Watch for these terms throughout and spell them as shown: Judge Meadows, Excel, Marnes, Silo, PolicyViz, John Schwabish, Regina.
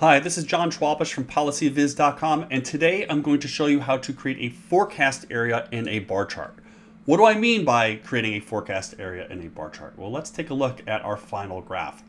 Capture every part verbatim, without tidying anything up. Hi, this is John Schwabish from policy viz dot com, and today I'm going to show you how to create a forecast area in a bar chart. What do I mean by creating a forecast area in a bar chart? Well, let's take a look at our final graph.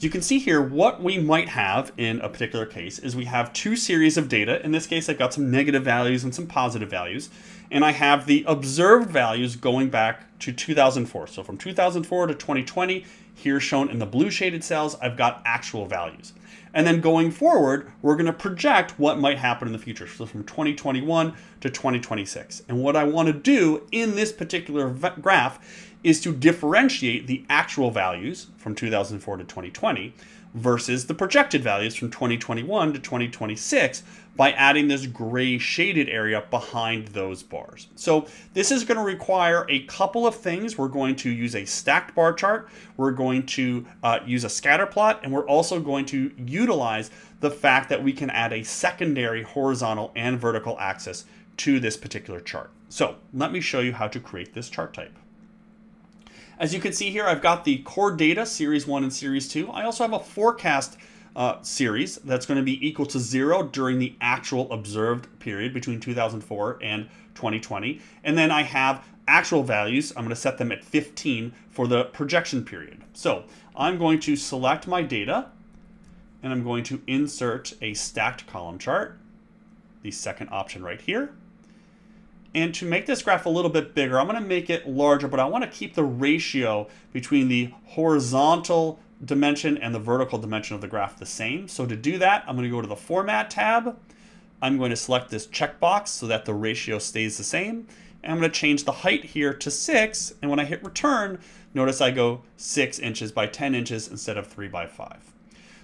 You can see here what we might have in a particular case is we have two series of data. In this case, I've got some negative values and some positive values, and I have the observed values going back to two thousand four. So from two thousand four to twenty twenty, here shown in the blue shaded cells, I've got actual values. And then going forward, we're going to project what might happen in the future. So from twenty twenty-one to twenty twenty-six. And what I want to do in this particular graph is to differentiate the actual values from two thousand four to twenty twenty versus the projected values from twenty twenty-one to twenty twenty-six by adding this gray shaded area behind those bars. So this is going to require a couple of things. We're going to use a stacked bar chart. We're going to uh, use a scatter plot, and we're also going to utilize the fact that we can add a secondary horizontal and vertical axis to this particular chart. So let me show you how to create this chart type. As you can see here, I've got the core data, series one and series two. I also have a forecast uh, series that's going to be equal to zero during the actual observed period between two thousand four and twenty twenty. And then I have actual values. I'm going to set them at fifteen for the projection period. So I'm going to select my data, and I'm going to insert a stacked column chart, the second option right here. And to make this graph a little bit bigger, I'm going to make it larger, but I want to keep the ratio between the horizontal dimension and the vertical dimension of the graph the same. So to do that, I'm going to go to the Format tab. I'm going to select this checkbox so that the ratio stays the same. And I'm going to change the height here to six. And when I hit return, notice I go six inches by ten inches instead of three by five.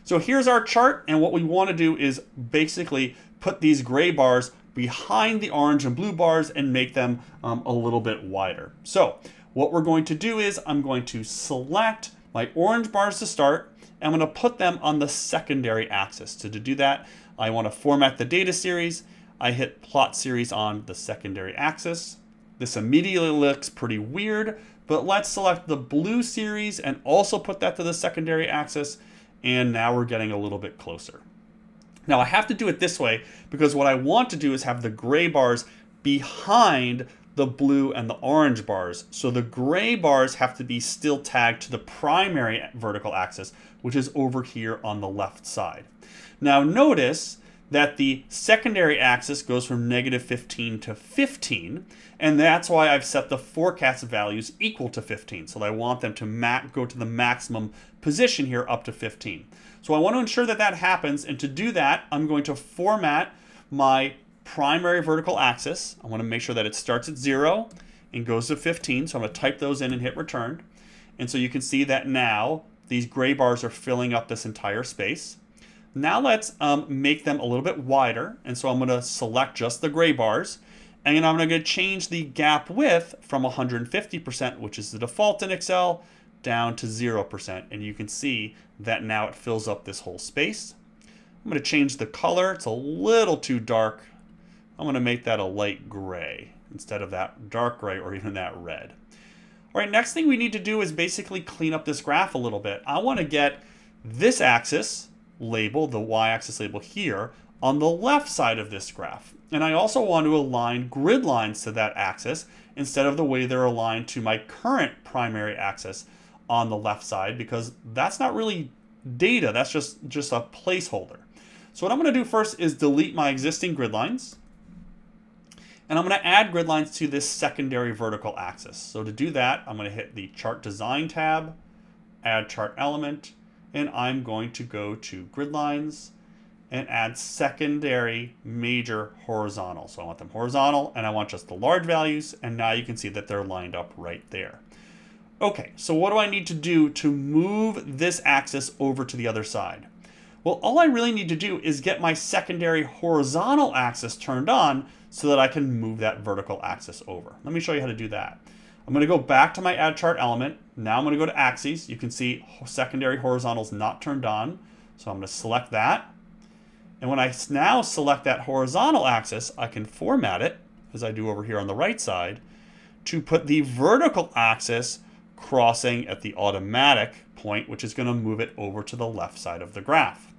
So here's our chart. And what we want to do is basically put these gray bars behind the orange and blue bars and make them um, a little bit wider. So what we're going to do is I'm going to select my orange bars to start, and I'm going to put them on the secondary axis. So to do that, I want to format the data series. I hit plot series on the secondary axis. This immediately looks pretty weird, but let's select the blue series and also put that to the secondary axis. And now we're getting a little bit closer. Now I have to do it this way because what I want to do is have the gray bars behind the blue and the orange bars. So the gray bars have to be still tagged to the primary vertical axis, which is over here on the left side. Now notice that the secondary axis goes from negative fifteen to fifteen, and that's why I've set the forecast values equal to fifteen. So I want them to ma- go to the maximum position here up to fifteen. So I want to ensure that that happens, and to do that, I'm going to format my primary vertical axis. I want to make sure that it starts at zero and goes to fifteen, so I'm going to type those in and hit return. And so you can see that now these gray bars are filling up this entire space. Now let's um, make them a little bit wider, and so I'm going to select just the gray bars, and I'm going to change the gap width from one hundred fifty percent, which is the default in Excel, down to zero percent, and you can see that now it fills up this whole space. I'm going to change the color. It's a little too dark. I'm going to make that a light gray instead of that dark gray or even that red. All right, next thing we need to do is basically clean up this graph a little bit. I want to get this axis label, the y-axis label here, on the left side of this graph. And I also want to align grid lines to that axis instead of the way they're aligned to my current primary axis on the left side, because that's not really data, that's just, just a placeholder. So what I'm gonna do first is delete my existing grid lines. And I'm gonna add grid lines to this secondary vertical axis. So to do that, I'm gonna hit the Chart Design tab, Add Chart Element, and I'm going to go to grid lines and add secondary major horizontal. So I want them horizontal, and I want just the large values, and now you can see that they're lined up right there. Okay, so what do I need to do to move this axis over to the other side? Well, all I really need to do is get my secondary horizontal axis turned on so that I can move that vertical axis over. Let me show you how to do that. I'm going to go back to my Add Chart Element. Now I'm going to go to Axes. You can see secondary horizontal is not turned on. So I'm going to select that. And when I now select that horizontal axis, I can format it, as I do over here on the right side, to put the vertical axis crossing at the automatic point, which is going to move it over to the left side of the graph.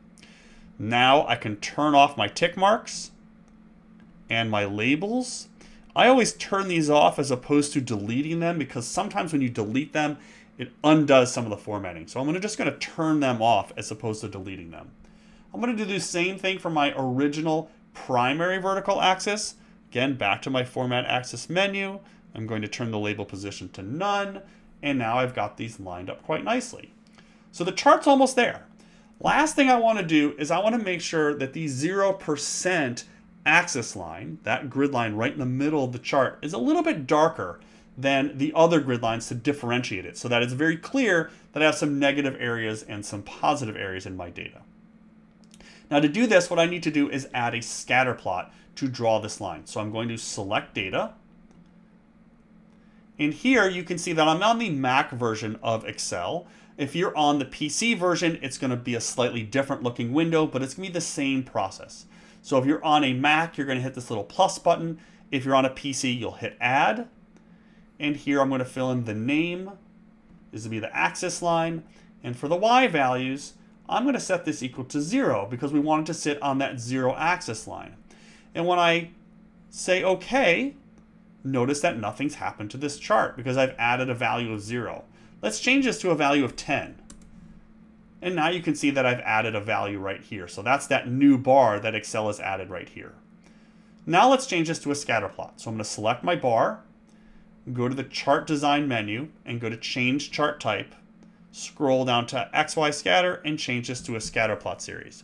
Now I can turn off my tick marks and my labels. I always turn these off as opposed to deleting them, because sometimes when you delete them, it undoes some of the formatting. So I'm gonna just gonna turn them off as opposed to deleting them. I'm gonna do the same thing for my original primary vertical axis. Again, back to my format axis menu. I'm going to turn the label position to none. And now I've got these lined up quite nicely. So the chart's almost there. Last thing I wanna do is I wanna make sure that the zero percent axis line, that grid line right in the middle of the chart, is a little bit darker than the other grid lines to differentiate it, so that it's very clear that I have some negative areas and some positive areas in my data. Now to do this, what I need to do is add a scatter plot to draw this line. So I'm going to select data. And here you can see that I'm on the Mac version of Excel. If you're on the P C version, it's gonna be a slightly different looking window, but it's gonna be the same process. So if you're on a Mac, you're gonna hit this little plus button. If you're on a P C, you'll hit add. And here I'm gonna fill in the name. This will be the axis line. And for the Y values, I'm gonna set this equal to zero because we want it to sit on that zero axis line. And when I say okay, notice that nothing's happened to this chart because I've added a value of zero. Let's change this to a value of ten. And now you can see that I've added a value right here. So that's that new bar that Excel has added right here. Now let's change this to a scatter plot. So I'm gonna select my bar, go to the chart design menu and go to change chart type, scroll down to X Y scatter and change this to a scatter plot series.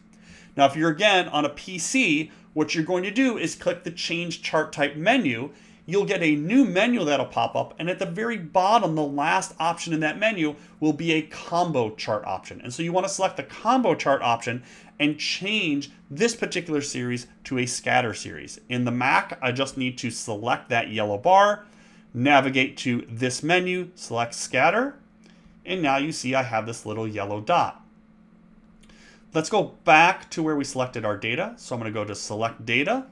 Now, if you're again on a P C, what you're going to do is click the change chart type menu. You'll get a new menu that'll pop up, and at the very bottom, the last option in that menu will be a combo chart option. And so you want to select the combo chart option and change this particular series to a scatter series. In the Mac, I just need to select that yellow bar, navigate to this menu, select scatter, and now you see I have this little yellow dot. Let's go back to where we selected our data. So I'm gonna go to select data.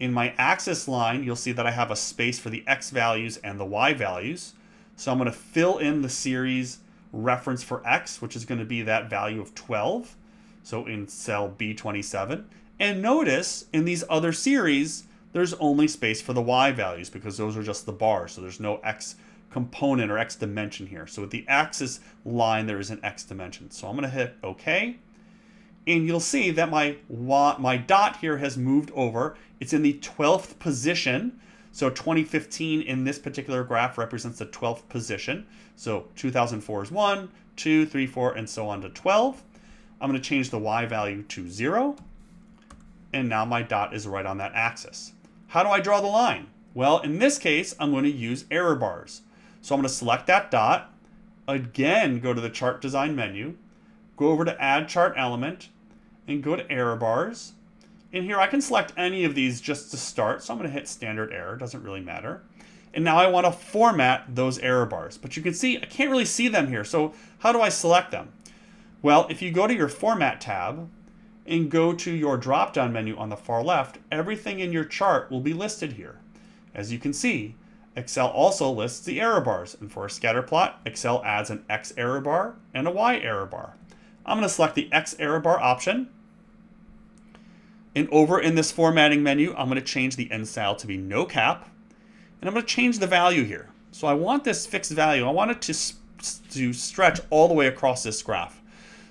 In my axis line, you'll see that I have a space for the X values and the Y values. So I'm gonna fill in the series reference for X, which is gonna be that value of twelve. So in cell B twenty-seven. And notice in these other series, there's only space for the Y values because those are just the bars. So there's no X component or X dimension here. So with the axis line, there is an X dimension. So I'm gonna hit okay. And you'll see that my my dot here has moved over. It's in the twelfth position. So twenty fifteen in this particular graph represents the twelfth position. So two thousand four is one, two, three, four, and so on to twelve. I'm gonna change the Y value to zero. And now my dot is right on that axis. How do I draw the line? Well, in this case, I'm gonna use error bars. So I'm gonna select that dot, again, go to the chart design menu, go over to add chart element and go to error bars. And here I can select any of these just to start. So I'm gonna hit standard error, doesn't really matter. And now I wanna format those error bars, but you can see, I can't really see them here. So how do I select them? Well, if you go to your format tab and go to your drop-down menu on the far left, everything in your chart will be listed here. As you can see, Excel also lists the error bars. And for a scatter plot, Excel adds an X error bar and a Y error bar. I'm gonna select the X error bar option. And over in this formatting menu, I'm gonna change the end style to be no cap. And I'm gonna change the value here. So I want this fixed value. I want it to, to stretch all the way across this graph.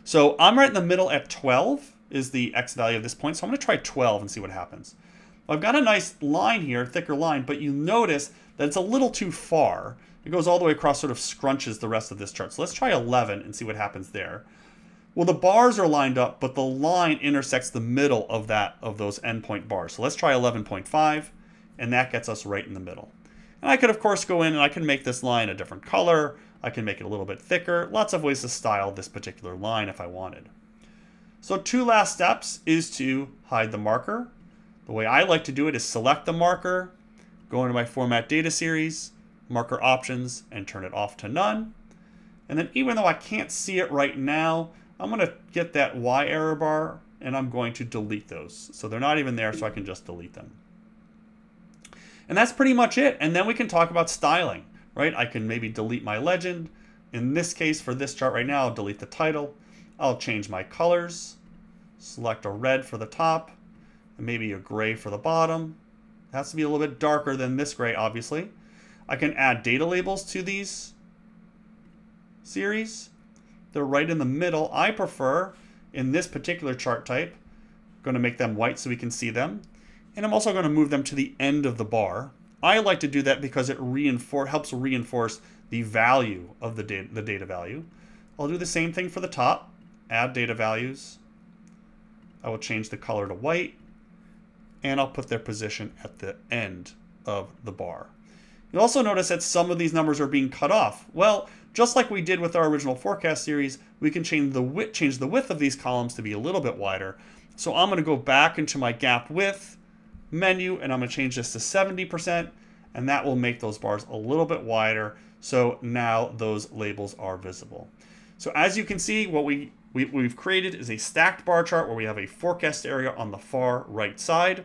So I'm right in the middle at twelve is the X value of this point. So I'm gonna try twelve and see what happens. I've got a nice line here, thicker line, but you notice that it's a little too far. It goes all the way across, sort of scrunches the rest of this chart. So let's try eleven and see what happens there. Well, the bars are lined up, but the line intersects the middle of that of those endpoint bars. So let's try eleven point five, and that gets us right in the middle. And I could, of course, go in and I can make this line a different color. I can make it a little bit thicker. Lots of ways to style this particular line if I wanted. So two last steps is to hide the marker. The way I like to do it is select the marker, go into my format data series, marker options, and turn it off to none. And then even though I can't see it right now, I'm gonna get that Y error bar and I'm going to delete those. So they're not even there, so I can just delete them. And that's pretty much it. And then we can talk about styling, right? I can maybe delete my legend. In this case, for this chart right now, I'll delete the title. I'll change my colors. Select a red for the top, and maybe a gray for the bottom. It has to be a little bit darker than this gray, obviously. I can add data labels to these series. They're right in the middle. I prefer, in this particular chart type, I'm going to make them white so we can see them. And I'm also going to move them to the end of the bar. I like to do that because it reinfor- helps reinforce the value of the data, the data value. I'll do the same thing for the top, add data values. I will change the color to white, and I'll put their position at the end of the bar. You'll also notice that some of these numbers are being cut off. Well, just like we did with our original forecast series, we can change the width, change the width of these columns to be a little bit wider. So I'm going to go back into my gap width menu, and I'm going to change this to seventy percent, and that will make those bars a little bit wider. So now those labels are visible. So as you can see, what we, we, we've created is a stacked bar chart where we have a forecast area on the far right side.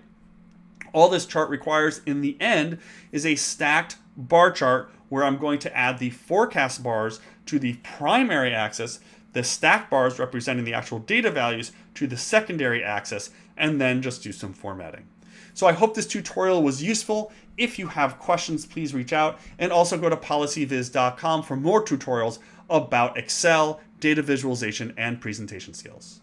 All this chart requires in the end is a stacked bar chart where I'm going to add the forecast bars to the primary axis, the stacked bars representing the actual data values to the secondary axis, and then just do some formatting. So I hope this tutorial was useful. If you have questions, please reach out, and also go to policy viz dot com for more tutorials about Excel, data visualization, and presentation skills.